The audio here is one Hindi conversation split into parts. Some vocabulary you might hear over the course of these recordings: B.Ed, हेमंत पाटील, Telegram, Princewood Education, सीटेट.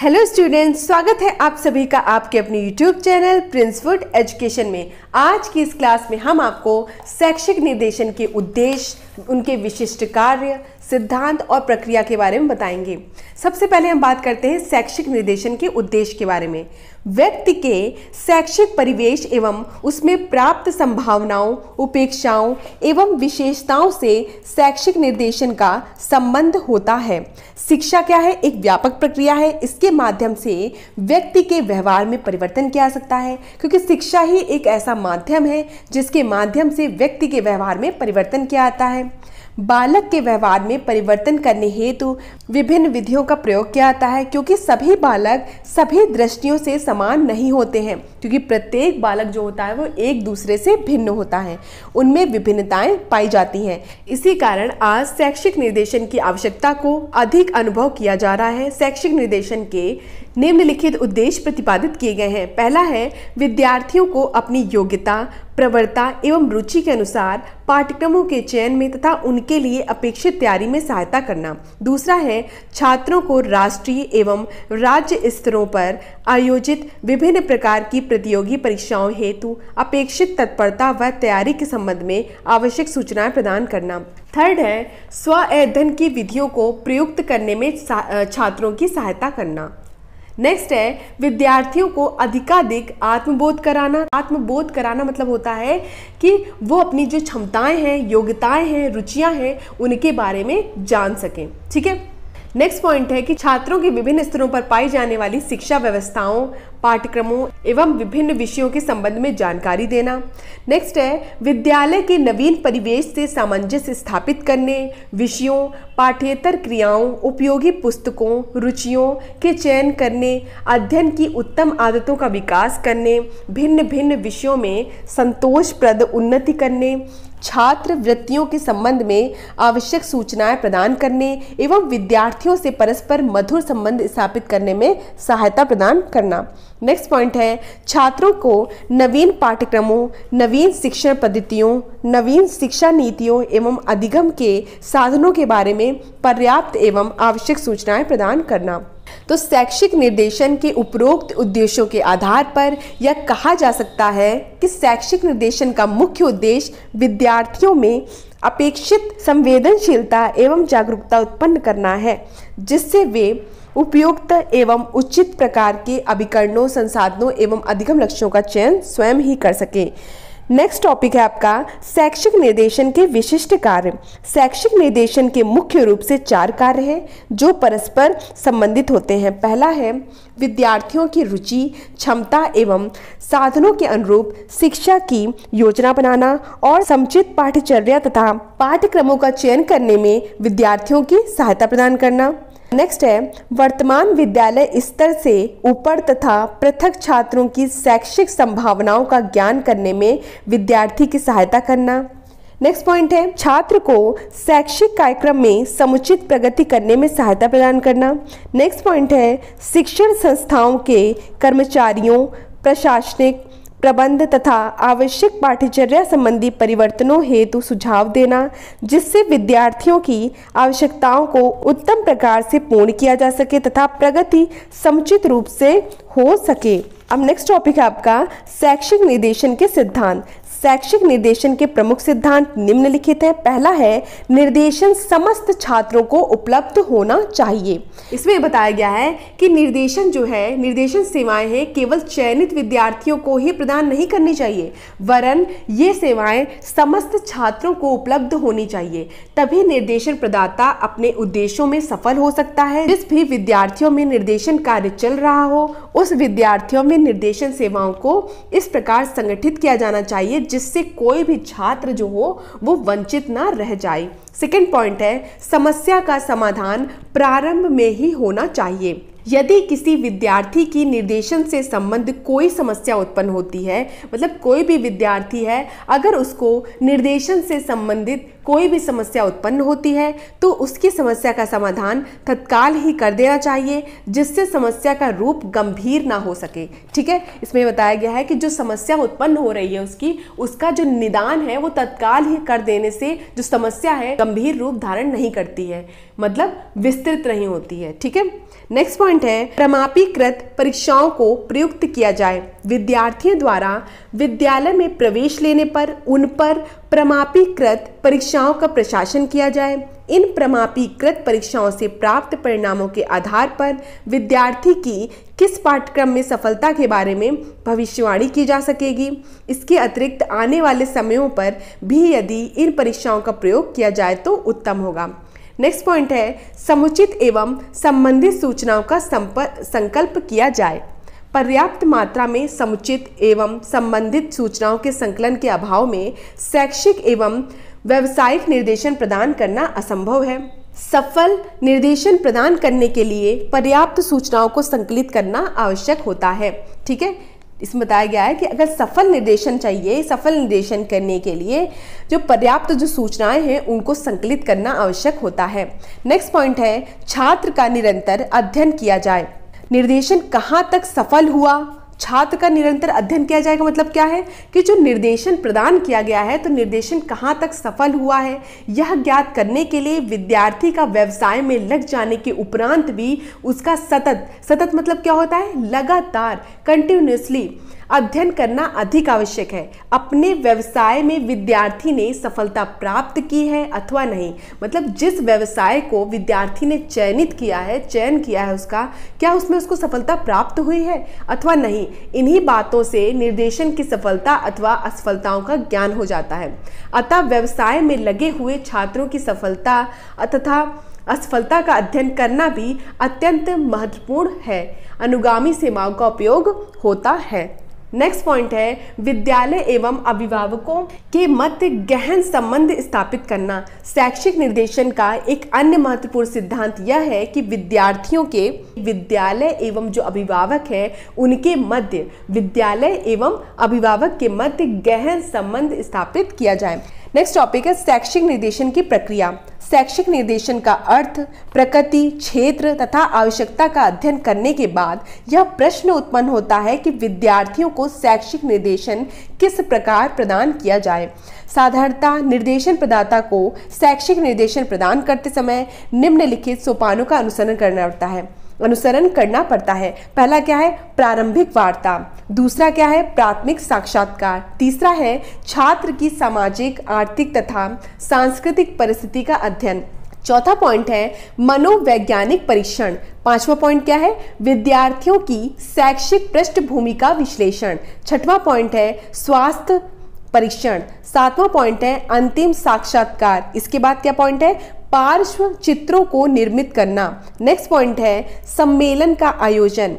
हेलो स्टूडेंट्स, स्वागत है आप सभी का आपके अपने यूट्यूब चैनल प्रिंसवुड एजुकेशन में। आज की इस क्लास में हम आपको शैक्षिक निर्देशन के उद्देश्य, उनके विशिष्ट कार्य, सिद्धांत और प्रक्रिया के बारे में बताएंगे। सबसे पहले हम बात करते हैं शैक्षिक निर्देशन के उद्देश्य के बारे में। व्यक्ति के शैक्षिक परिवेश एवं उसमें प्राप्त संभावनाओं, उपेक्षाओं एवं विशेषताओं से शैक्षिक निर्देशन का संबंध होता है। शिक्षा क्या है? एक व्यापक प्रक्रिया है। इसके माध्यम से व्यक्ति के व्यवहार में परिवर्तन किया जा सकता है, क्योंकि शिक्षा ही एक ऐसा माध्यम है जिसके माध्यम से व्यक्ति के व्यवहार में परिवर्तन किया जाता है। बालक के व्यवहार में परिवर्तन करने हेतु विभिन्न विधियों का प्रयोग किया जाता है, क्योंकि सभी बालक सभी दृष्टियों से समान नहीं होते हैं, क्योंकि प्रत्येक बालक जो होता है वो एक दूसरे से भिन्न होता है, उनमें विभिन्नताएं पाई जाती हैं। इसी कारण आज शैक्षिक निर्देशन की आवश्यकता को अधिक अनुभव किया जा रहा है। शैक्षिक निर्देशन के निम्नलिखित उद्देश्य प्रतिपादित किए गए हैं। पहला है, विद्यार्थियों को अपनी योग्यता, प्रवृत्ति एवं रुचि के अनुसार पाठ्यक्रमों के चयन में तथा उनके लिए अपेक्षित तैयारी में सहायता करना। दूसरा है, छात्रों को राष्ट्रीय एवं राज्य स्तरों पर आयोजित विभिन्न प्रकार की प्रतियोगी परीक्षाओं हेतु अपेक्षित तत्परता व तैयारी के संबंध में आवश्यक सूचनाएं प्रदान करना। थर्ड है, स्व अध्ययन की विधियों को प्रयुक्त करने में छात्रों की सहायता करना। नेक्स्ट है, विद्यार्थियों को अधिकाधिक आत्मबोध कराना। आत्मबोध कराना मतलब होता है कि वो अपनी जो क्षमताएं हैं, योग्यताएं हैं, रुचियां हैं, उनके बारे में जान सकें। ठीक है। नेक्स्ट पॉइंट है कि छात्रों के विभिन्न स्तरों पर पाई जाने वाली शिक्षा व्यवस्थाओं, पाठ्यक्रमों एवं विभिन्न विषयों के संबंध में जानकारी देना। नेक्स्ट है, विद्यालय के नवीन परिवेश से सामंजस्य स्थापित करने, विषयों, पाठ्येतर क्रियाओं, उपयोगी पुस्तकों, रुचियों के चयन करने, अध्ययन की उत्तम आदतों का विकास करने, भिन्न भिन्न विषयों में संतोषप्रद उन्नति करने, छात्र वृत्तियों के संबंध में आवश्यक सूचनाएं प्रदान करने एवं विद्यार्थियों से परस्पर मधुर संबंध स्थापित करने में सहायता प्रदान करना। नेक्स्ट पॉइंट है, छात्रों को नवीन पाठ्यक्रमों, नवीन शिक्षण पद्धतियों, नवीन शिक्षा नीतियों एवं अधिगम के साधनों के बारे में पर्याप्त एवं आवश्यक सूचनाएं प्रदान करना। तो शैक्षिक निर्देशन के उपरोक्त उद्देश्यों के आधार पर यह कहा जा सकता है कि शैक्षिक निर्देशन का मुख्य उद्देश्य विद्यार्थियों में अपेक्षित संवेदनशीलता एवं जागरूकता उत्पन्न करना है, जिससे वे उपयुक्त एवं उचित प्रकार के अभिकरणों, संसाधनों एवं अधिगम लक्ष्यों का चयन स्वयं ही कर सकें। नेक्स्ट टॉपिक है आपका शैक्षिक निर्देशन के विशिष्ट कार्य। शैक्षिक निर्देशन के मुख्य रूप से चार कार्य हैं जो परस्पर संबंधित होते हैं। पहला है, विद्यार्थियों की रुचि, क्षमता एवं साधनों के अनुरूप शिक्षा की योजना बनाना और समुचित पाठ्यचर्या तथा पाठ्यक्रमों का चयन करने में विद्यार्थियों की सहायता प्रदान करना। नेक्स्ट है, वर्तमान विद्यालय स्तर से ऊपर तथा पृथक छात्रों की शैक्षिक संभावनाओं का ज्ञान करने में विद्यार्थी की सहायता करना। नेक्स्ट पॉइंट है, छात्र को शैक्षिक कार्यक्रम में समुचित प्रगति करने में सहायता प्रदान करना। नेक्स्ट पॉइंट है, शिक्षण संस्थाओं के कर्मचारियों, प्रशासनिक प्रबंध तथा आवश्यक पाठ्यचर्या संबंधी परिवर्तनों हेतु सुझाव देना, जिससे विद्यार्थियों की आवश्यकताओं को उत्तम प्रकार से पूर्ण किया जा सके तथा प्रगति समुचित रूप से हो सके। अब नेक्स्ट टॉपिक है आपका शैक्षिक निर्देशन के सिद्धांत। शैक्षिक निर्देशन के प्रमुख सिद्धांत निम्नलिखित हैं। पहला है, निर्देशन समस्त छात्रों को उपलब्ध होना चाहिए। इसमें बताया गया है कि निर्देशन जो है, निर्देशन सेवाएं हैं, केवल चयनित विद्यार्थियों को ही प्रदान नहीं करनी चाहिए, वरन ये सेवाएं समस्त छात्रों को उपलब्ध होनी चाहिए। तभी निर्देशन प्रदाता अपने उद्देश्यों में सफल हो सकता है। जिस भी विद्यार्थियों में निर्देशन कार्य चल रहा हो, उस विद्यार्थियों में निर्देशन सेवाओं को इस प्रकार संगठित किया जाना चाहिए जिससे कोई भी छात्र जो हो वो वंचित ना रह जाए। सेकंड पॉइंट है, समस्या का समाधान प्रारंभ में ही होना चाहिए। यदि किसी विद्यार्थी की निर्देशन से संबंध कोई समस्या उत्पन्न होती है, मतलब कोई भी विद्यार्थी है, अगर उसको निर्देशन से संबंधित कोई भी समस्या उत्पन्न होती है तो उसकी समस्या का समाधान तत्काल ही कर देना चाहिए, जिससे समस्या का रूप गंभीर ना हो सके। ठीक है, इसमें बताया गया है कि जो समस्या उत्पन्न हो रही है उसका जो निदान है वो तत्काल ही कर देने से जो समस्या है गंभीर रूप धारण नहीं करती है, मतलब विस्तृत नहीं होती है। ठीक है, नेक्स्ट पॉइंट है प्रमापीकृत परीक्षाओं को प्रयुक्त किया जाए। विद्यार्थियों द्वारा विद्यालय में प्रवेश लेने पर उन पर प्रमापीकृत परीक्षाओं का प्रशासन किया जाए। इन प्रमापीकृत परीक्षाओं से प्राप्त परिणामों के आधार पर विद्यार्थी की किस पाठ्यक्रम में सफलता के बारे में भविष्यवाणी की जा सकेगी। इसके अतिरिक्त आने वाले समयों पर भी यदि इन परीक्षाओं का प्रयोग किया जाए तो उत्तम होगा। नेक्स्ट पॉइंट है समुचित एवं संबंधित सूचनाओं का संकल्प किया जाए। पर्याप्त मात्रा में समुचित एवं संबंधित सूचनाओं के संकलन के अभाव में शैक्षिक एवं व्यावसायिक निर्देशन प्रदान करना असंभव है। सफल निर्देशन प्रदान करने के लिए पर्याप्त सूचनाओं को संकलित करना आवश्यक होता है। ठीक है, इसमें बताया गया है कि अगर सफल निर्देशन चाहिए, सफल निर्देशन करने के लिए जो पर्याप्त जो सूचनाएं हैं उनको संकलित करना आवश्यक होता है। नेक्स्ट पॉइंट है छात्र का निरंतर अध्ययन किया जाए। निर्देशन कहाँ तक सफल हुआ, छात्र का निरंतर अध्ययन किया जाएगा, मतलब क्या है कि जो निर्देशन प्रदान किया गया है तो निर्देशन कहाँ तक सफल हुआ है यह ज्ञात करने के लिए विद्यार्थी का व्यवसाय में लग जाने के उपरांत भी उसका सतत मतलब क्या होता है, लगातार, कंटिन्यूसली अध्ययन करना अधिक आवश्यक है। अपने व्यवसाय में विद्यार्थी ने सफलता प्राप्त की है अथवा नहीं, मतलब जिस व्यवसाय को विद्यार्थी ने चयन किया है उसका क्या उसमें उसको सफलता प्राप्त हुई है अथवा नहीं। इन्हीं बातों से निर्देशन की सफलता अथवा असफलताओं का ज्ञान हो जाता है। अतः व्यवसाय में लगे हुए छात्रों की सफलता तथा असफलता का अध्ययन करना भी अत्यंत महत्वपूर्ण है। अनुगामी सेवाओं का उपयोग होता है। नेक्स्ट पॉइंट है विद्यालय एवं अभिभावकों के मध्य गहन संबंध स्थापित करना। शैक्षिक निर्देशन का एक अन्य महत्वपूर्ण सिद्धांत यह है कि विद्यार्थियों के विद्यालय एवं जो अभिभावक हैं उनके मध्य गहन संबंध स्थापित किया जाए। नेक्स्ट टॉपिक है शैक्षिक निर्देशन की प्रक्रिया। शैक्षिक निर्देशन का अर्थ, प्रकृति, क्षेत्र तथा आवश्यकता का अध्ययन करने के बाद यह प्रश्न उत्पन्न होता है कि विद्यार्थियों को शैक्षिक निर्देशन किस प्रकार प्रदान किया जाए। साधारणतः निर्देशन प्रदाता को शैक्षिक निर्देशन प्रदान करते समय निम्नलिखित सोपानों का अनुसरण करना पड़ता है। पहला क्या है, प्रारंभिक वार्ता। दूसरा क्या है, प्राथमिक साक्षात्कार। तीसरा है छात्र की सामाजिक, आर्थिक तथा सांस्कृतिक परिस्थिति का अध्ययन। चौथा पॉइंट है मनोवैज्ञानिक परीक्षण। पांचवा पॉइंट क्या है, विद्यार्थियों की शैक्षिक पृष्ठभूमि का विश्लेषण। छठवां पॉइंट है स्वास्थ्य परीक्षण। सातवां पॉइंट है अंतिम साक्षात्कार। इसके बाद क्या पॉइंट है, पार्श्व चित्रों को निर्मित करना। नेक्स्ट पॉइंट है सम्मेलन का आयोजन।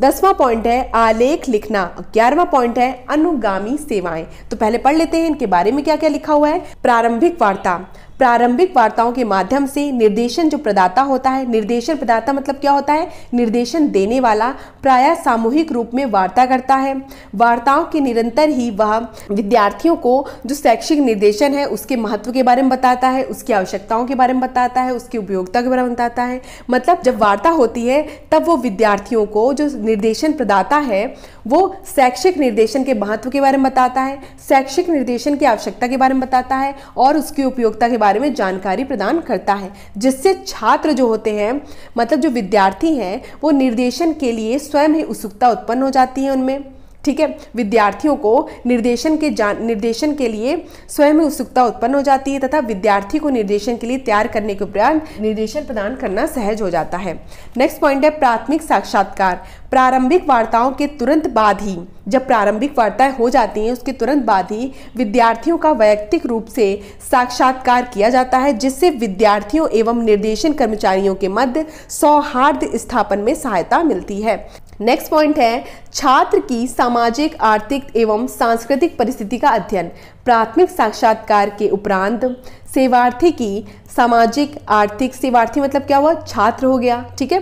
10वां पॉइंट है आलेख लिखना। 11वां पॉइंट है अनुगामी सेवाएं। तो पहले पढ़ लेते हैं इनके बारे में क्या क्या लिखा हुआ है। प्रारंभिक वार्ता। प्रारंभिक वार्ताओं के माध्यम से निर्देशन जो प्रदाता होता है, निर्देशन प्रदाता मतलब क्या होता है, निर्देशन देने वाला, प्रायः सामूहिक रूप में वार्ता करता है। वार्ताओं के निरंतर ही वह विद्यार्थियों को जो शैक्षिक निर्देशन है उसके महत्व के बारे में बताता है, उसकी आवश्यकताओं के बारे में बताता है, उसकी उपयोगिता के बारे में बताता है। मतलब जब वार्ता होती है तब वो विद्यार्थियों को जो निर्देशन प्रदाता है वो शैक्षिक निर्देशन के महत्व के बारे में बताता है, शैक्षिक निर्देशन की आवश्यकता के बारे में बताता है और उसकी उपयोगिता के बारे में जानकारी प्रदान करता है, जिससे छात्र जो होते हैं, मतलब जो विद्यार्थी हैं, वो निर्देशन के लिए स्वयं ही उत्सुकता उत्पन्न हो जाती है उनमें। ठीक है, विद्यार्थियों को निर्देशन के लिए स्वयं ही उत्सुकता उत्पन्न हो जाती है तथा विद्यार्थी को निर्देशन के लिए तैयार करने के उपरांत निर्देशन प्रदान करना सहज हो जाता है। नेक्स्ट पॉइंट है प्राथमिक साक्षात्कार। प्रारंभिक वार्ताओं के तुरंत बाद ही, जब प्रारंभिक वार्ताएं हो जाती हैं उसके तुरंत बाद ही विद्यार्थियों का वैयक्तिक रूप से साक्षात्कार किया जाता है, जिससे विद्यार्थियों एवं निर्देशन कर्मचारियों के मध्य सौहार्द स्थापन में सहायता मिलती है। नेक्स्ट पॉइंट है छात्र की सामाजिक, आर्थिक एवं सांस्कृतिक परिस्थिति का अध्ययन। प्राथमिक साक्षात्कार के उपरांत सेवार्थी की सामाजिक, आर्थिक, सेवार्थी मतलब क्या हुआ, छात्र हो गया। ठीक है,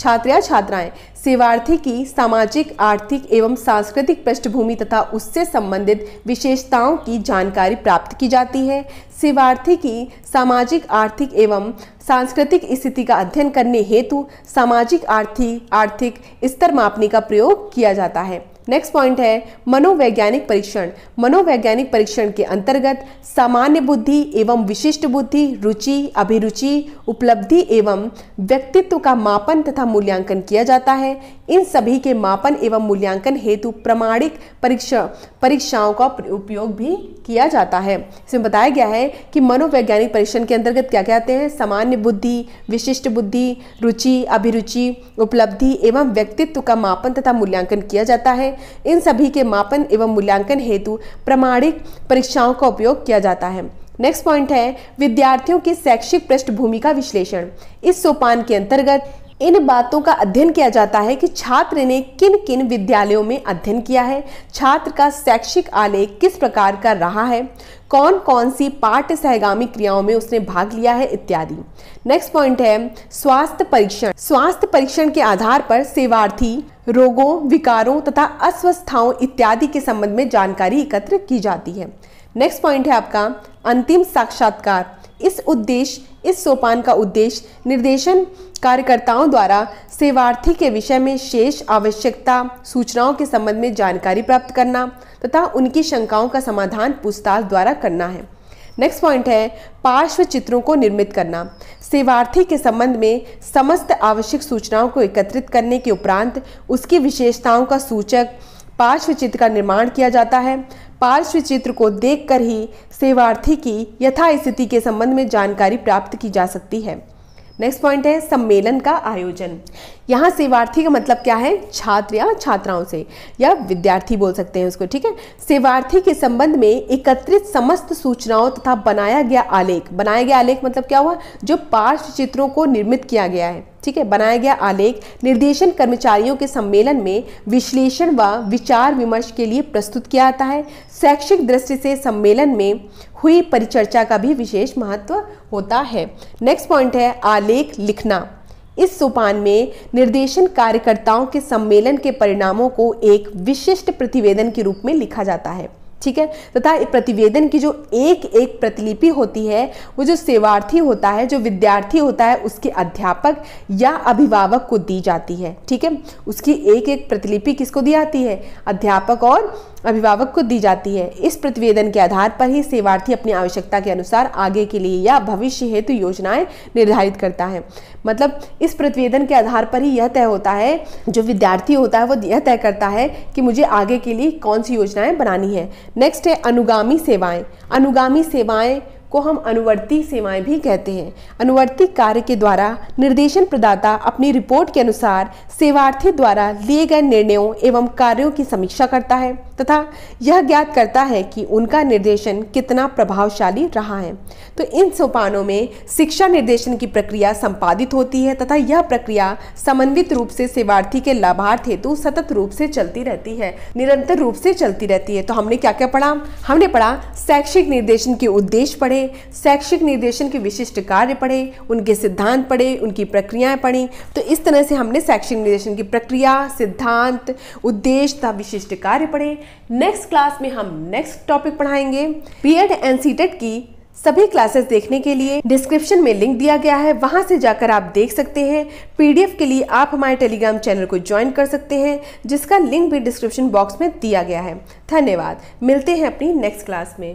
छात्र या छात्राएं सेवार्थी की सामाजिक, आर्थिक एवं सांस्कृतिक पृष्ठभूमि तथा उससे संबंधित विशेषताओं की जानकारी प्राप्त की जाती है। सेवार्थी की सामाजिक, आर्थिक एवं सांस्कृतिक स्थिति का अध्ययन करने हेतु सामाजिक आर्थिक स्तर मापने का प्रयोग किया जाता है। नेक्स्ट पॉइंट है मनोवैज्ञानिक परीक्षण। मनोवैज्ञानिक परीक्षण के अंतर्गत सामान्य बुद्धि एवं विशिष्ट बुद्धि, रुचि, अभिरुचि, उपलब्धि एवं व्यक्तित्व का मापन तथा मूल्यांकन किया जाता है। इन सभी के मापन एवं मूल्यांकन हेतु प्रामाणिक परीक्षाओं का उपयोग भी किया जाता है। इसमें बताया गया है कि मनोवैज्ञानिक परीक्षण के अंतर्गत क्या क्या आते हैं। सामान्य बुद्धि, विशिष्ट बुद्धि, रुचि, अभिरुचि, उपलब्धि एवं व्यक्तित्व का मापन तथा मूल्यांकन किया जाता है। इन सभी के मापन एवं मूल्यांकन हेतु प्रामाणिक परीक्षाओं का उपयोग किया जाता है। नेक्स्ट पॉइंट है विद्यार्थियों की शैक्षिक पृष्ठभूमि का विश्लेषण। इस सोपान के अंतर्गत इन बातों का अध्ययन किया जाता है कि छात्र ने किन किन विद्यालयों में अध्ययन किया है, छात्र का शैक्षिक आलेख किस प्रकार का रहा है, कौन कौन सी पाठ्य सहगामी क्रियाओं में उसने भाग लिया है इत्यादि। नेक्स्ट पॉइंट है स्वास्थ्य परीक्षण। स्वास्थ्य परीक्षण के आधार पर सेवार्थी रोगों, विकारों तथा अस्वस्थताओं इत्यादि के संबंध में जानकारी एकत्र की जाती है। नेक्स्ट पॉइंट है आपका अंतिम साक्षात्कार। इस सोपान का उद्देश्य निर्देशन कार्यकर्ताओं द्वारा सेवार्थी के विषय में शेष आवश्यकता सूचनाओं के संबंध में जानकारी प्राप्त करना तथा उनकी शंकाओं का समाधान पूछताछ द्वारा करना है। नेक्स्ट पॉइंट है पार्श्व चित्रों को निर्मित करना। सेवार्थी के संबंध में समस्त आवश्यक सूचनाओं को एकत्रित करने के उपरांत उसकी विशेषताओं का सूचक पार्श्व चित्र का निर्माण किया जाता है। पार्श्व चित्र को देखकर ही सेवार्थी की यथास्थिति के संबंध में जानकारी प्राप्त की जा सकती है। नेक्स्ट पॉइंट है सम्मेलन का आयोजन। यहाँ सेवार्थी का मतलब क्या है, छात्र या छात्राओं से या विद्यार्थी बोल सकते हैं उसको, ठीक है। सेवार्थी के संबंध में एकत्रित समस्त सूचनाओं तथा बनाया गया आलेख मतलब क्या हुआ, जो पार्श्व चित्रों को निर्मित किया गया है, ठीक है। बनाया गया आलेख निर्देशन कर्मचारियों के सम्मेलन में विश्लेषण व विचार विमर्श के लिए प्रस्तुत किया जाता है। शैक्षिक दृष्टि से सम्मेलन में हुई परिचर्चा का भी विशेष महत्व होता है। नेक्स्ट पॉइंट है आलेख लिखना। इस सोपान में निर्देशन कार्यकर्ताओं के सम्मेलन के परिणामों को एक विशिष्ट प्रतिवेदन के रूप में लिखा जाता है, ठीक है, तथा प्रतिवेदन की जो एक एक प्रतिलिपि होती है वो जो सेवार्थी होता है, जो विद्यार्थी होता है, उसके अध्यापक या अभिभावक को दी जाती है, ठीक है। उसकी एक एक प्रतिलिपि किसको दी जाती है, अध्यापक और अभिभावक को दी जाती है। इस प्रतिवेदन के आधार पर ही सेवार्थी अपनी आवश्यकता के अनुसार आगे के लिए या भविष्य हेतु योजनाएं निर्धारित करता है। मतलब इस प्रतिवेदन के आधार पर ही यह तय होता है, जो विद्यार्थी होता है वो यह तय करता है कि मुझे आगे के लिए कौन सी योजनाएं बनानी है। नेक्स्ट है अनुगामी सेवाएं। अनुगामी सेवाएं को हम अनुवर्ती सेवाएं भी कहते हैं। अनुवर्ती कार्य के द्वारा निर्देशन प्रदाता अपनी रिपोर्ट के अनुसार सेवार्थी द्वारा लिए गए निर्णयों एवं कार्यों की समीक्षा करता है तथा यह ज्ञात करता है कि उनका निर्देशन कितना प्रभावशाली रहा है। तो इन सोपानों में शिक्षा निर्देशन की प्रक्रिया संपादित होती है तथा यह प्रक्रिया समन्वित रूप से सेवार्थी के लाभार्थ हेतु सतत रूप से चलती रहती है, निरंतर रूप से चलती रहती है। तो हमने क्या क्या पढ़ा, हमने पढ़ा शैक्षिक निर्देशन के उद्देश्य पढ़े, शैक्षिक निर्देशन के विशिष्ट कार्य पढ़े, उनके सिद्धांत पढ़े, उनकी प्रक्रियाएं पढ़ी। तो इस तरह से हमने शैक्षिक निर्देशन की प्रक्रिया, सिद्धांत, उद्देश्य तथा विशिष्ट कार्य पढ़े। नेक्स्ट क्लास में हम नेक्स्ट टॉपिक पढ़ाएंगे। बीएड एंड सीटेट की सभी क्लासेस देखने के लिए डिस्क्रिप्शन में लिंक दिया गया है, वहां से जाकर आप देख सकते हैं। पीडीएफ के लिए आप हमारे टेलीग्राम चैनल को ज्वाइन कर सकते हैं, जिसका लिंक भी डिस्क्रिप्शन बॉक्स में दिया गया है। धन्यवाद, मिलते हैं अपनी नेक्स्ट क्लास में।